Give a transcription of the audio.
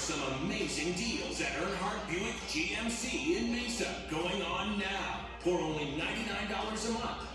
some amazing deals at Earnhardt Buick GMC in Mesa going on now for only $99 a month.